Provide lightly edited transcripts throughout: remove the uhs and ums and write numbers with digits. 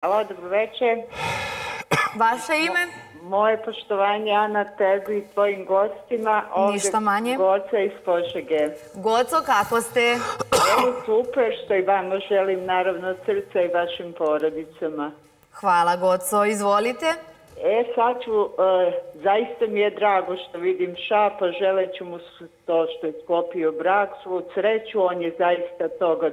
Hvala, dobro večer. Vaše ime? Moje poštovanje, Ana Terzi i tvojim gostima. Ništa manje. Goca iz Požege. Goco, kako ste? Evo, super, što i vama želim, naravno, srca i vašim porodicama. Hvala, Goco. Izvolite. E, sad ću, zaista mi je drago što vidim Šapa, želeću mu to što je sklopio brak, svu sreću, on je zaista toga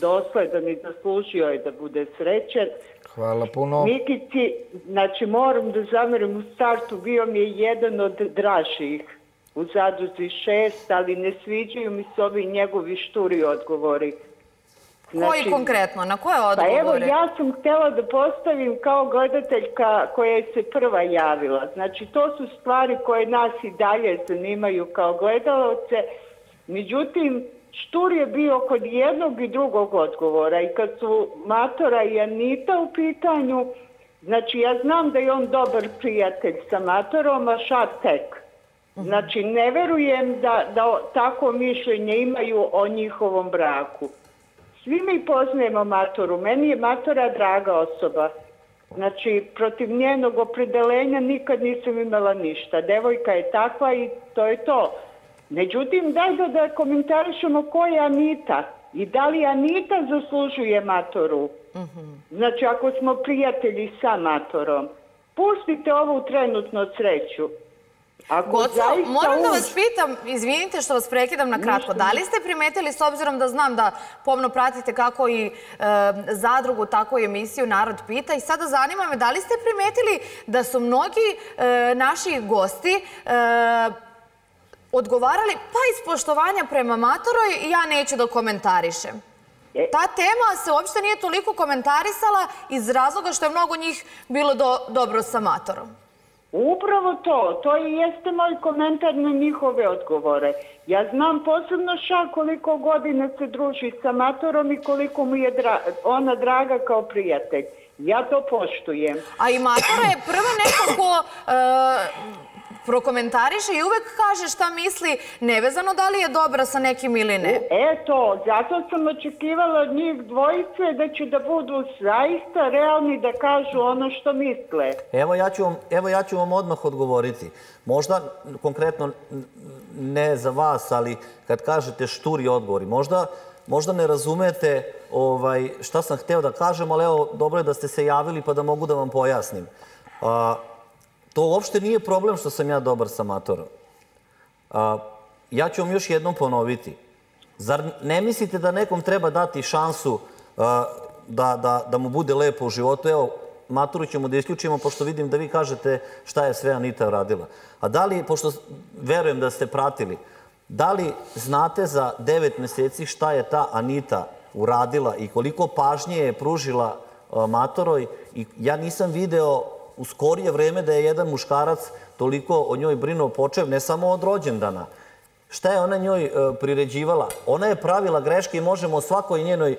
dosledan i zaslužio je da bude srećan. Hvala puno. Mikici, znači moram da zamerim u startu, bio mi je jedan od dražih u Zadruzi 6, ali ne sviđaju mi se ovi njegovi šturi odgovori. Koji konkretno? Na koje odgovore? Pa evo, ja sam htjela da postavim kao gledateljka koja se prva javila. Znači, to su stvari koje nas i dalje zanimaju kao gledalce. Međutim, štur je bio kod jednog i drugog odgovora. I kad su Matora i Anita u pitanju, znači, ja znam da je on dobar prijatelj sa Matorom, a Šal tek. Znači, ne verujem da tako mišljenje imaju o njihovom braku. Svi mi poznajemo Matoru. Meni je Matora draga osoba. Znači, protiv njenog opredelenja nikad nisam imala ništa. Devojka je takva i to je to. Međutim, daj da komentarišemo ko je Anita i da li Anita zaslužuje Matoru. Znači, ako smo prijatelji sa Matorom, pustite ovu trenutnu sreću. Goco, moram da vas pitam, izvinite što vas prekidam na kratko, da li ste primetili, s obzirom da znam da pomno pratite kako i zadrugu, tako i emisiju Narod pita, i sada zanima me da li ste primetili da su mnogi naši gosti odgovarali pa iz poštovanja prema Matoroj, ja neću da komentarišem. Ta tema se uopšte nije toliko komentarisala iz razloga što je mnogo njih bilo dobro sa Matorom. Upravo to. To i jeste moj komentar na njihove odgovore. Ja znam posebno Šal koliko godina se druži sa Matorom i koliko mu je ona draga kao prijatelj. Ja to poštujem. A i Matora je prva nekako prokomentariše i uvek kaže šta misli, nevezano da li je dobra sa nekim ili ne. Eto, zato sam očekivala od njih dvojice da će da budu zaista realni, da kažu ono što misle. Evo, ja ću vam odmah odgovoriti. Možda, konkretno, ne za vas, ali kad kažete šturi odgovori, možda ne razumete šta sam hteo da kažem, ali evo, dobro je da ste se javili pa da mogu da vam pojasnim. To uopšte nije problem što sam ja dobar sa Matorom. Ja ću vam još jednom ponoviti. Zar ne mislite da nekom treba dati šansu da mu bude lepo u životu? Evo, Matoru ćemo da isključimo, pošto vidim da vi kažete šta je sve Anita radila. A da li, pošto verujem da ste pratili, da li znate za 9 meseci šta je ta Anita uradila i koliko pažnje je pružila Matoroj? Ja nisam video u skorije vreme da je jedan muškarac toliko o njoj brinuo, počev ne samo od rođendana. Šta je ona njoj priređivala? Ona je pravila greške i možemo o svakoj njenoj,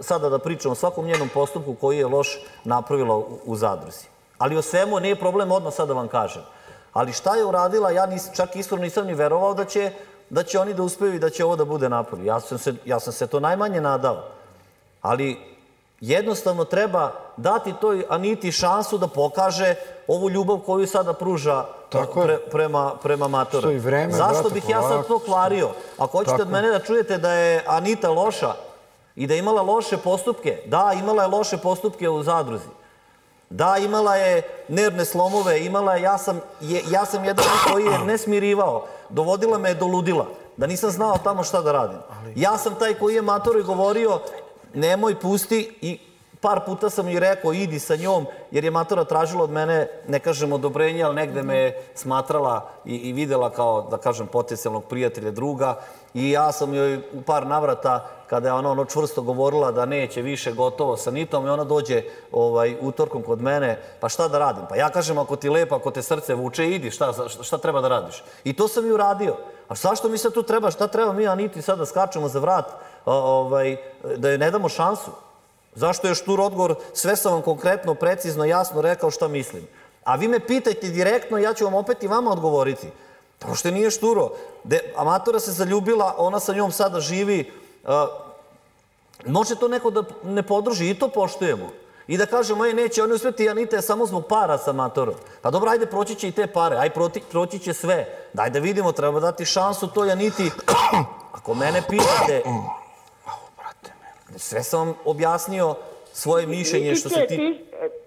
sada da pričamo, o svakom njenom postupku koji je loš napravila u zadruzi. Ali o svemu nije problem odmah sad da vam kažem. Ali šta je uradila, ja čak iskreno nisam ni verovao da će oni da uspeju i da će ovo da bude napravljeno. Ja sam se to najmanje nadao. Ali jednostavno treba dati toj Aniti šansu da pokaže ovu ljubav koju sada pruža prema Matora. Zašto bih ja sad to kvario? Ako hoćete od mene da čujete da je Anita loša i da je imala loše postupke, da, imala je loše postupke u zadruzi, da, imala je nervne slomove, ja sam jedan koji je ne smirivao, dovodila me je do ludila, da nisam znao tamo šta da radim. Ja sam taj koji je Matoroj govorio nemoj, pusti, i par puta sam joj rekao idi sa njom, jer je Matora tražila od mene, ne kažem odobrenje, ali negde me je smatrala i videla kao, da kažem, potencijalnog prijatelja, druga, i ja sam joj u par navrata, kada je ona čvrsto govorila da neće više, gotovo sa Nitom, i ona dođe utorkom kod mene, pa šta da radim? Pa ja kažem, ako ti je lepo, ako te srce vuče, idi, šta treba da radiš? I to sam i uradio. A zašto mi sad tu treba? Šta treba mi, Aniti, sad da skačemo za vrat, da joj ne damo šansu? Zašto je štur odgovor? Sve sam vam konkretno, precizno, jasno rekao šta mislim. A vi me pitajte direktno, ja ću vam opet i vama odgovoriti. Prošte nije šturo. Matora se zaljubila, ona sa njom sada živi. Može to neko da ne podrži i to poštujemo. I da kažemo, neće oni uspjeti Anita samo zbog para sa Matorom. Pa dobro, ajde, proći će i te pare, ajde, proći će sve. Daj da vidimo, treba dati šansu toj Aniti. Ako mene pitate... Sve sam vam objasnio svoje mišljenje što se ti...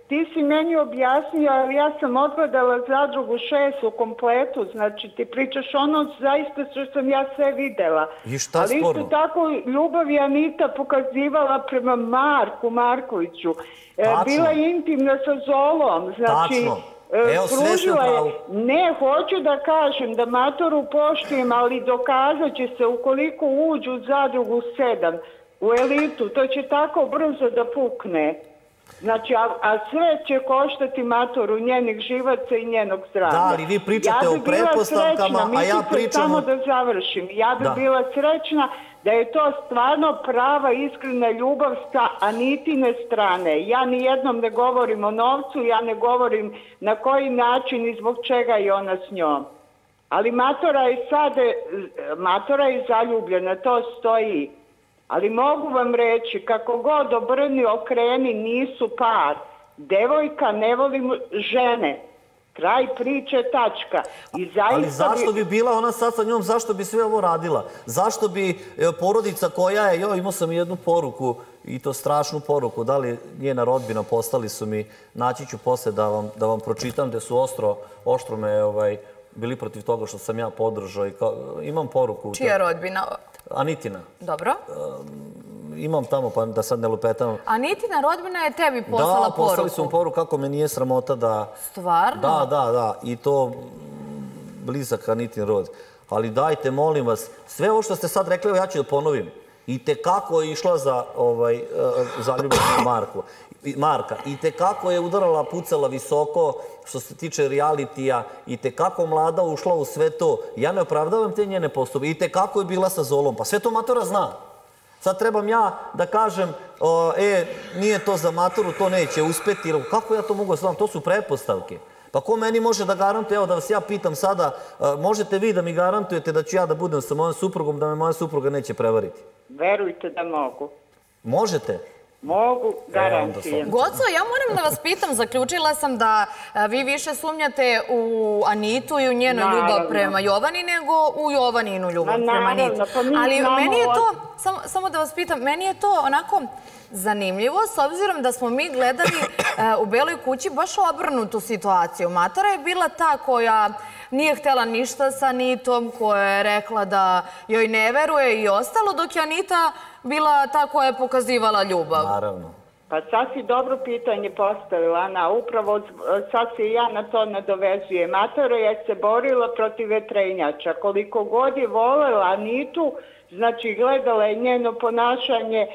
Ti si meni objasnio, ali ja sam odgledala Zadrugu 6 u kompletu. Znači, ti pričaš ono zaista što sam ja sve videla. I šta sporno? Ali isto tako ljubav je Anita pokazivala prema Marku Markoviću. Bila je intimna sa Zolom. Znači, pružila je... Ne, hoću da kažem da Matoru poštujem, ali dokazat će se ukoliko uđu u Zadrugu 7, u elitu, to će tako brzo da pukne. Znači, a sve će koštati Matoru njenih živaca i njenog zdravlja. Da, ali vi pričate o pretpostavkama, a ja pričam... Samo da završim. Ja bi bila srećna da je to stvarno prava, iskrena ljubav sa Anitine strane. Ja nijednom ne govorim o novcu, ja ne govorim na koji način i zbog čega je ona s njom. Ali Matora je zaljubljena, to stoji. Ali mogu vam reći, kako god obrni okreni, nisu par. Devojka ne voli žene. Kraj priče, tačka. Ali zašto bi bila ona sad sa njom, zašto bi sve ovo radila? Zašto bi porodica koja je, imao sam jednu poruku, i to strašnu poruku, da li njena rodbina, postali su mi, naći ću posle da vam pročitam, gde su oštro me bili protiv toga što sam ja podržao. Imam poruku. Čija rodbina? Anitina. Dobro. Imam tamo, pa da sad ne lupetam. Anitina rodbina je tebi poslala poruku. Da, poslali su mi poruku kako me nije sramota da... Stvarno? Da. I to blizak Anitin rod. Ali dajte, molim vas, sve ovo što ste sad rekli, ja ću da ponovim. I tekako je išla za ljubavnog Marka. I tekako je udarala, pucala visoko što se tiče realitija. I tekako mlada ušla u sve to. Ja ne opravdavam te njene postupke. I tekako je bila sa Zolom. Pa sve to Matora zna. Sad trebam ja da kažem, nije to za Matoru, to neće uspeti. Kako ja to mogu znam? To su pretpostavke. Pa ko meni može da garantuje, evo da vas ja pitam sada, možete vi da mi garantujete da ću ja da budem sa mojom suprugom, da me moja supruga neće prevariti? Verujte da mogu. Možete? Mogu, garantijem. Goco, ja moram da vas pitam, zaključila sam da vi više sumnjate u Anitu i u njenu ljubav prema Jovani nego u Jovaninu ljubav prema Aniti. Ali meni je to, samo da vas pitam, meni je to onako zanimljivo, s obzirom da smo mi gledali u Beloj kući baš obrnutu situaciju. Matora je bila ta koja nije htjela ništa sa Anitom, koja je rekla da joj ne veruje i ostalo, dok je Anita bila ta koja je pokazivala ljubav. Naravno. Pa sad si dobro pitanje postavila, Ana. Upravo sad se ja na to nadovezujem. Matora je se borila protiv vetrenjača. Koliko god je volela Anitu, znači gledala je njeno ponašanje,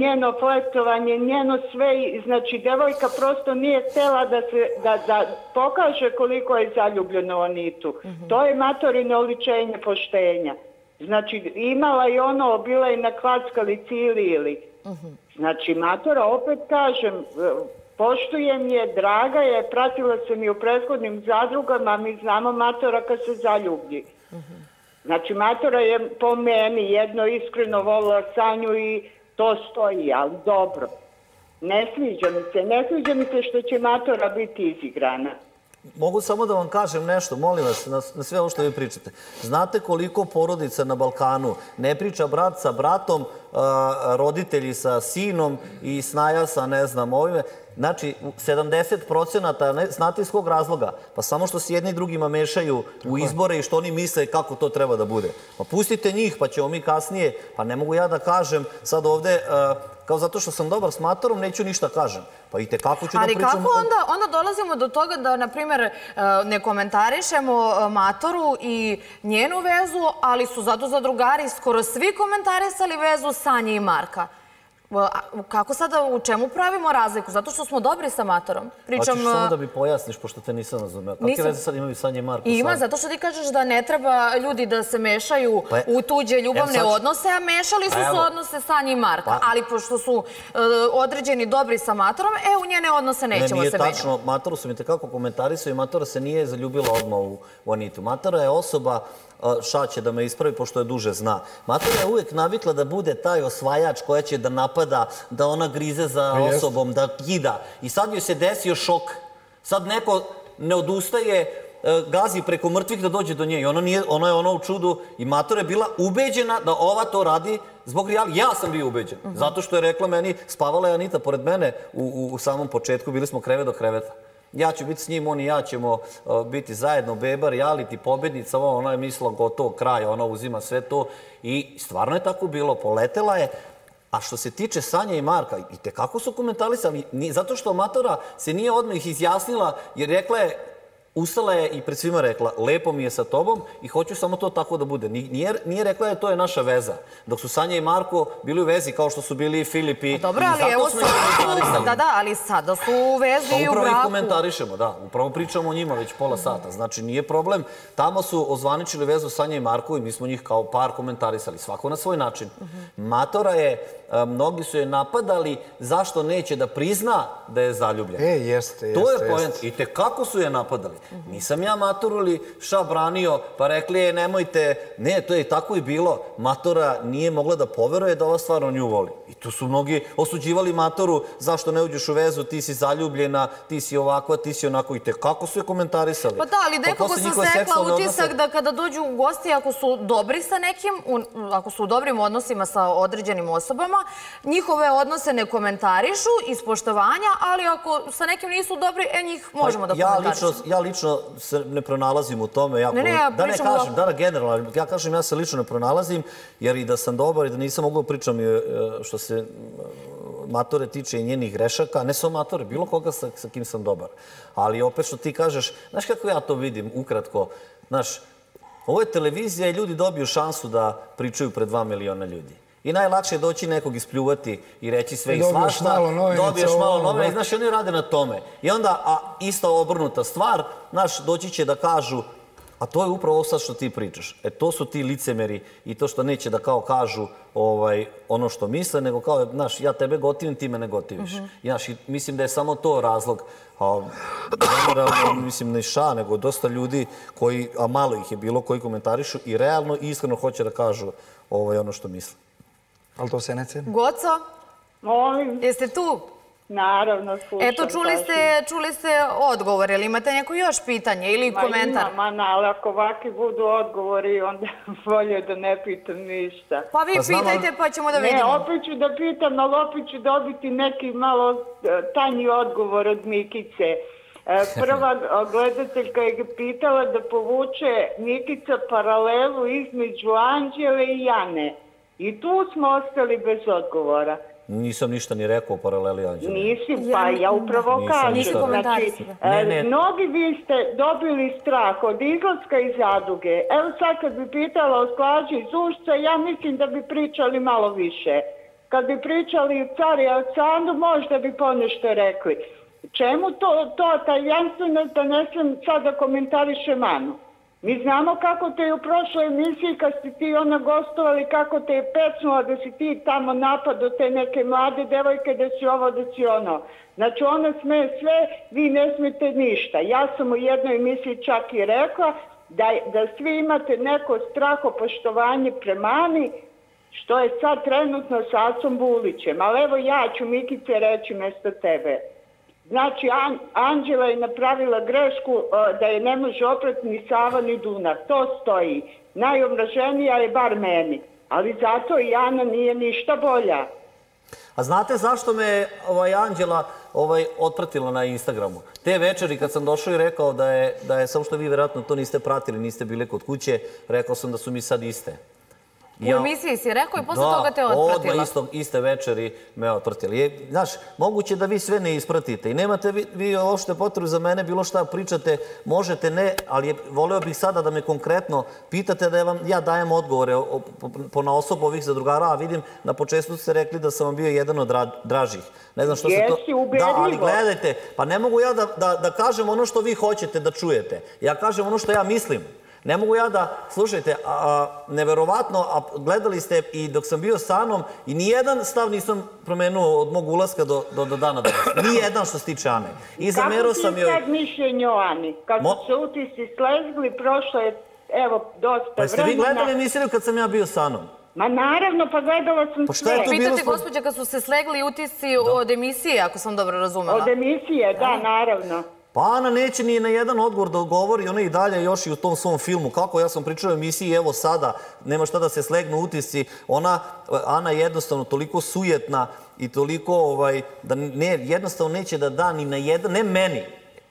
njeno flertovanje, njeno sve. Znači devojka prosto nije htjela da pokaže koliko je zaljubljena u Anitu. To je Matorino oličenje poštenja. Znači imala je ono, bila je na klackalici ili. Znači Matora, opet kažem, poštujem je, draga je, pratila sam je u prethodnim zadrugama, mi znamo Matora kad se zaljublji. Znači, Matora je po meni jedno iskreno volila Sanju i to stoji, ali dobro. Ne sviđa mi se što će Matora biti izigrana. Mogu samo da vam kažem nešto, molim vas, na sve ovo što vi pričate. Znate koliko porodica na Balkanu ne priča brat sa bratom, roditelji sa sinom i snaja sa, ne znam, ovime. Znači, 70% znate iz kog razloga? Pa samo što se jedni drugima mešaju u izbore i što oni misle kako to treba da bude. Pa pustite njih, pa ćemo mi kasnije. Pa ne mogu ja da kažem sad ovde, kao zato što sam dobar s Matorom, neću ništa kažem. Pa i te kako ću da pričam... Ali kako onda dolazimo do toga da, na primjer, ne komentarišemo Matoru i njenu vezu, ali su zato zadrugari skoro svi komentarisali vezu Sanje i Marka. Kako sada, u čemu pravimo razliku? Zato što smo dobri sa Matorom. Pričam... Hoćeš samo da mi pojasniš, pošto te nisam razumela. Kakve veze sad imaju Sanja i Marko? Ima, zato što ti kažeš da ne treba ljudi da se mešaju u tuđe ljubavne odnose, a mešali su se odnose Sanja i Marka. Ali pošto su određeni dobri sa Matorom, u njene odnose nećemo se menjati. Ne, nije tačno. Matoru su mi tekako komentarisao i Matora se nije zaljubila odmah u Anitu. Matora je osoba... Ša će da me ispravi, pošto je duže zna. Matora je uvijek navikla da bude taj osvajač koja će da napada, da ona grize za osobom, da gida. I sad joj se desio šok. Sad neko ne odustaje, gazi preko mrtvih da dođe do nje. I ona je ono u čudu. I Matora je bila ubeđena da ova to radi zbog realija. Ja sam bio ubeđen. Zato što je rekla meni, spavala je Anita pored mene u samom početku. Bili smo krevet do kreveta. Ja ću biti s njim, on i ja ćemo biti zajedno, beba, reality, pobednica, ona je mislila gotovo kraj, ona uzima sve to i stvarno je tako bilo, poletela je. A što se tiče Sanja i Marka, i tekako su komentarisali, zato što Matora se nije odmah ih izjasnila, jer rekla je, ustala je i pred svima rekla, lepo mi je sa tobom i hoću samo to tako da bude. Nije rekla je, to je naša veza. Dok su Sanja i Marko bili u vezi, kao što su bili i Filip i... Dobro, ali evo sada... Da, ali sada su u vezi i u braku. Upravo ih komentarišemo, da. Upravo pričamo o njima već pola sata. Znači, nije problem. Tamo su ozvaničili vezu Sanja i Marko i mi smo njih kao par komentarisali. Svako na svoj način. Matora je... Mnogi su je napadali zašto neće da prizna da je zaljubljena. Jeste. To je point. I tekako su je napadali. Nisam ja Matoru ili Ša branio, pa rekli je nemojte, ne, to je tako i bilo. Matora nije mogla da poveruje da ova stvarno nju voli. I tu su mnogi osuđivali Matoru zašto ne uđeš u vezu, ti si zaljubljena, ti si ovakva, ti si onako. I tekako su je komentarisali. Pa da, ali nekako sam stekla utisak da kada dođu u gosti, ako su dobri sa nekim, ako su u dobrim odnosima sa određenim osobama, njihove odnose ne komentarišu iz poštovanja, ali ako sa nekim nisu dobri, njih možemo da komentarišemo. Ja lično se ne pronalazim u tome. Ja kažem, ja se lično ne pronalazim, jer i da sam dobar i da nisam mogao pričam što se Matore tiče i njenih grešaka, ne samo Matore, bilo koga sa kim sam dobar. Ali opet što ti kažeš, znaš kako ja to vidim ukratko, znaš, ovo je televizija i ljudi dobiju šansu da pričaju pred 2 miliona ljudi. I najlakše je doći nekog ispljuvati i reći sve i svašta, dobiješ malo novina i znaš, oni rade na tome. I onda, a ista obrnuta stvar, znaš, doći će da kažu, a to je upravo ovo sad što ti pričaš. E, to su ti licemeri i to što neće da kao kažu ono što misle, nego kao, znaš, ja tebe gotivim, ti me ne gotiviš. Znaš, mislim da je samo to razlog. Mislim, ne Ša, nego dosta ljudi koji, a malo ih je bilo, koji komentarišu i realno i iskreno hoće da kažu ono što misle. Ali to se ne ceni. Goco, jeste tu? Naravno, slušam. Eto, čuli ste odgovor. Ili imate neko još pitanje ili komentar? Ma imam, ali ako ovaki budu odgovori, onda volio da ne pitam ništa. Pa vi pitajte pa ćemo da vidimo. Ne, opet ću da pitam, ali opet ću dobiti neki malo tanji odgovor od Mikice. Prva gledateljka je pitala da povuče Mikica paralelu između Anđele i Jane. I tu smo ostali bez odgovora. Nisam ništa ni rekao o paraleli Anđela. Nisi, pa ja upravo kažem. Mnogi vi ste dobili strah od izlaska iz zadruge. Evo sad kad bi pitala o Slađu i Zušca, ja mislim da bi pričali malo više. Kad bi pričali o Cari i Alcandu, možda bi ponešto rekli. Čemu to tajanstvenost da ne sam sad da komentariše Manu? Mi znamo kako te je u prošloj emisiji, kad si ti ona gostovali, kako te je pecnula da si ti tamo napadao te neke mlade devojke, da si ovo, da si ono. Znači ona sme sve, vi ne smete ništa. Ja sam u jednoj emisiji čak i rekla da svi imate neko strahopoštovanje prema meni, što je sad trenutno sa Acom Bulićem. Ali evo ja ću Mikice reći mesto tebe. Znači, Anđela je napravila grešku da je ne može oprati ni Sava ni Duna. To stoji. Najomraženija je bar meni. Ali zato i Ana nije ništa bolja. A znate zašto me Anđela otpratila na Instagramu? Te večeri kad sam došao i rekao da je, samo što vi vjerojatno to niste pratili, niste bile kod kuće, rekao sam da su mi sad iste. U emisiji si rekao i posle toga te otpratila. Odmah iste večeri me otpratili. Znaš, moguće da vi sve ne ispratite i nemate vi uopšte potrebu za mene, bilo šta pričate, možete ne, ali voleo bih sada da me konkretno pitate da ja dajem odgovore ponaosob ovih zadrugara, a vidim na početku ste rekli da sam vam bio jedan od dražih. Ne znam što se to... Jesi, ubedljivo. Da, ali gledajte, pa ne mogu ja da kažem ono što vi hoćete da čujete. Ja kažem ono što ja mislim. Ne mogu ja da, slušajte, neverovatno, gledali ste i dok sam bio sa Anom i nijedan stav nisam promenuo od mog ulaska do dana danas. Nijedan što se tiče Ane. Kako ti sad mišljenje o Ani? Kad su se utisci slezgli, prošlo je, evo, dosta vremena. Pa jeste vi gledali emisiju kad sam ja bio sa Anom? Ma naravno, pa gledala sam sve. Pitate, gospođa, kad su se slegli utisci od emisije, ako sam dobro razumela. Od emisije, da, naravno. Pa Ana neće ni na jedan odgovor da odgovori, ona i dalje još i u tom svom filmu. Kako ja sam pričao o emisiji, evo sada, nema šta da se slegnu utisci. Ana je jednostavno toliko sujetna i toliko da jednostavno neće da da ni na jedan, ne meni.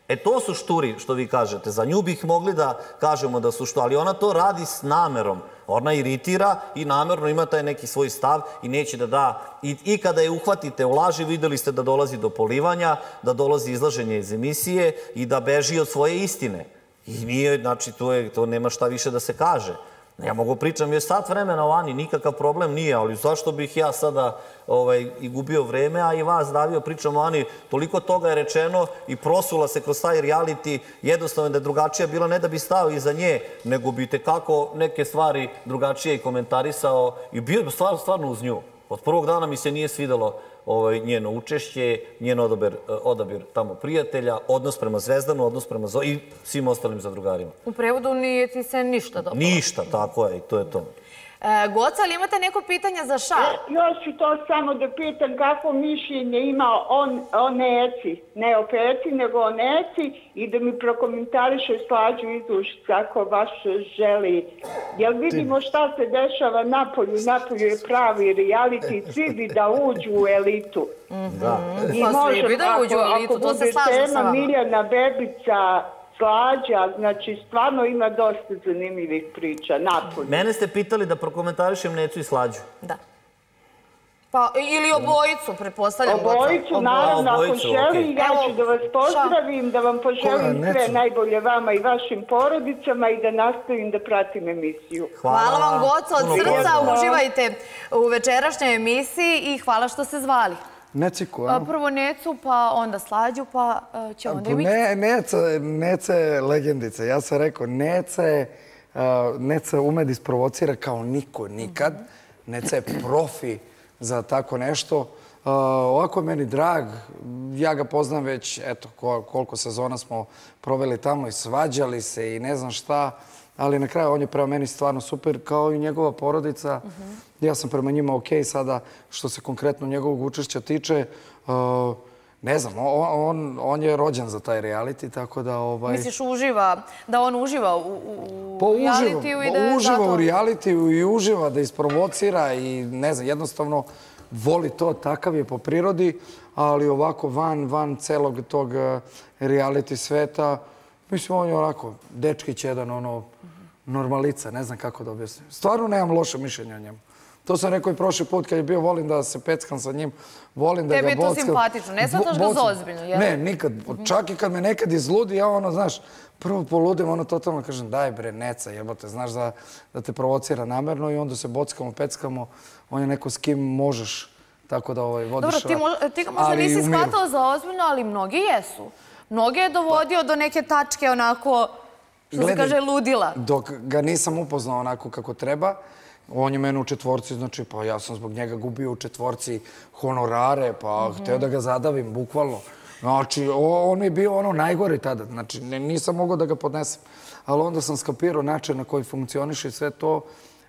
E to su šturi što vi kažete, za nju bih mogli da kažemo da su što, ali ona to radi s namerom. Ona iritira i namerno ima taj neki svoj stav i neće da da. I kada je uhvatite u laži, videli ste da dolazi do polivanja, da dolazi izlaženje iz emisije i da beži od svoje istine. I nije, znači, to nema šta više da se kaže. Ja mogu pričam još sat vremena o Ani, nikakav problem nije, ali zašto bih ja sada i gubio vreme, a i vas davio, pričam o Ani, toliko toga je rečeno i prosula se kroz taj reality, jednostavno da je drugačija bila, ne da bi stao iza nje, nego bi tekako neke stvari drugačije i komentarisao i bio bi stvarno uz nju. Od prvog dana mi se nije svidalo njeno učešće, njen odabir tamo prijatelja, odnos prema Zvezdanu, odnos prema Zoli i svim ostalim zadrugarima. U prevodu nije ti se ništa dopalo. Ništa, tako je, i to je to. Goca, ali imate neko pitanje za Šal? Još ću to samo da pitam kako mišljenje ima o Neci, ne o Peci, nego o Neci i da mi prokomentariše Slađu iz Užica ako baš želi. Jel vidimo šta se dešava napolju? Napolju je pravi reality, svi bi da uđu u elitu. I može ako bude tema Mirjana, Bebica, Slađa, znači stvarno ima dosta zanimljivih priča, napolje. Mene ste pitali da prokomentarišem Necu i Slađu. Da. Pa, ili obojicu, pretpostavljam. Obojicu, naravno, ako želi, ja ću da vas pozdravim, da vam poželim sve najbolje vama i vašim porodicama i da nastavim da pratim emisiju. Hvala vam, Goco, od srca, uživajte u večerašnjoj emisiji i hvala što ste zvali. Neciku, a? Prvo Necu, pa onda Slađu, pa će onda i Mikici. Neca je legendica. Ja sam rekao, Neca ume da isprovocira kao niko nikad. Neca je profi za tako nešto. Ovako je meni drag. Ja ga poznam već, eto, koliko sezona smo proveli tamo i svađali se i ne znam šta. Ali na kraju on je prema meni stvarno super, kao i njegova porodica. Ja sam prema njima okej sada, što se konkretno njegovog učešća tiče. Ne znam, on je rođen za taj reality, tako da... Misliš, uživa, da on uživa u realitiju i da je zato... Uživa u realitiju i uživa da isprovocira i ne znam, jednostavno voli to, takav je po prirodi, ali ovako van celog tog reality sveta, mislim, on je onako, dečkić jedan, ono, normalica, ne znam kako da objasnim. Stvarno nemam loše mišljenje o njemu. To sam rekao i prošli put kad je bio, volim da se peckam sa njim, volim da ga bockam. Tebi je to simpatično, ne shvataš ga za ozbiljno, jel? Ne, nikad. Čak i kad me nekad izludi, ja ono, znaš, prvo poludim, ono totalno kažem, daj bre, Neca, jebote, znaš, da te provocira namerno i onda se bockamo, peckamo, on je neko s kim možeš, tako da vodiš... Dobro, ti ga možda nisi shvatao za ozbiljno, ali mnogi jesu. Mnoge je dovodio do neke tačke, onako, što se kaže, ludila. Dok ga nisam upoznao onako kako treba, on je mene u četvorci, znači, pa ja sam zbog njega gubio u četvorci honorare, pa hteo da ga zadavim, bukvalno. Znači, on je bio ono najgori tada, znači, nisam mogao da ga podnesem. Ali onda sam skapirao način na koji funkcioniše i sve to.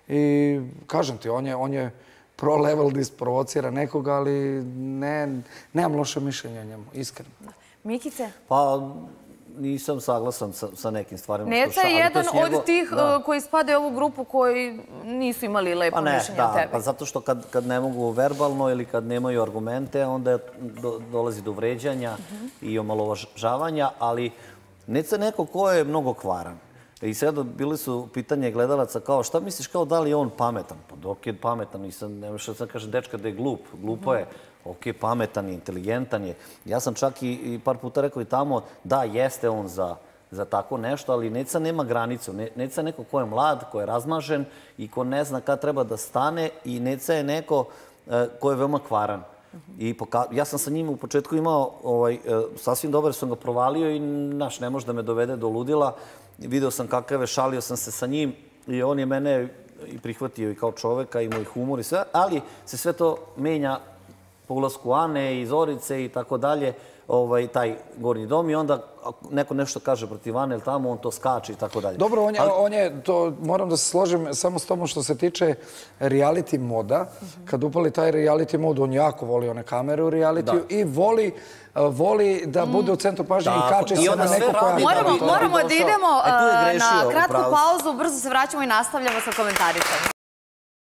I kažem ti, on je... pro-level da isprovocira nekoga, ali nemam loše mišljenje o njemu, iskreno. Mikice? Pa nisam saglasan sa nekim stvarima. Neca je jedan od tih koji spadaju u ovu grupu koji nisu imali lepo mišljenje o tebi. Pa zato što kad ne mogu verbalno ili kad nemaju argumente, onda dolazi do vređanja i omalovažavanja, ali Neca je neko ko je mnogo kvaran. I sad bili su pitanje gledalaca kao šta misliš kao da li je on pametan? Pa dok je pametan, ne možeš sad kažem dečka da je glup, glupo je. Ok, pametan je, inteligentan je. Ja sam čak i par puta rekao i tamo da jeste on za tako nešto, ali Neca nema granicu. Neca je neko ko je mlad, ko je razmažen i ko ne zna kad treba da stane i Neca je neko ko je veoma kvaran. Ja sam sa njim u početku imao, sasvim dobar sam ga provalio i ne može da me dovede do ludila. Video sam kakave, šalio sam se sa njim i on je mene prihvatio i kao čoveka i moj humor i sve, ali se sve to menja po ulasku Ane i Zorice i tako dalje, taj gornji dom i onda neko nešto kaže protiv Ane ili tamo, on to skače i tako dalje. Dobro, on je, to moram da se složim samo s tobom što se tiče reality moda. Kad upali taj reality mod, on jako voli one kamere u realitiju i voli da bude u centru pažnje i kače se na neko koja... Moramo da idemo na kratku pauzu, brzo se vraćamo i nastavljamo sa komentaricama.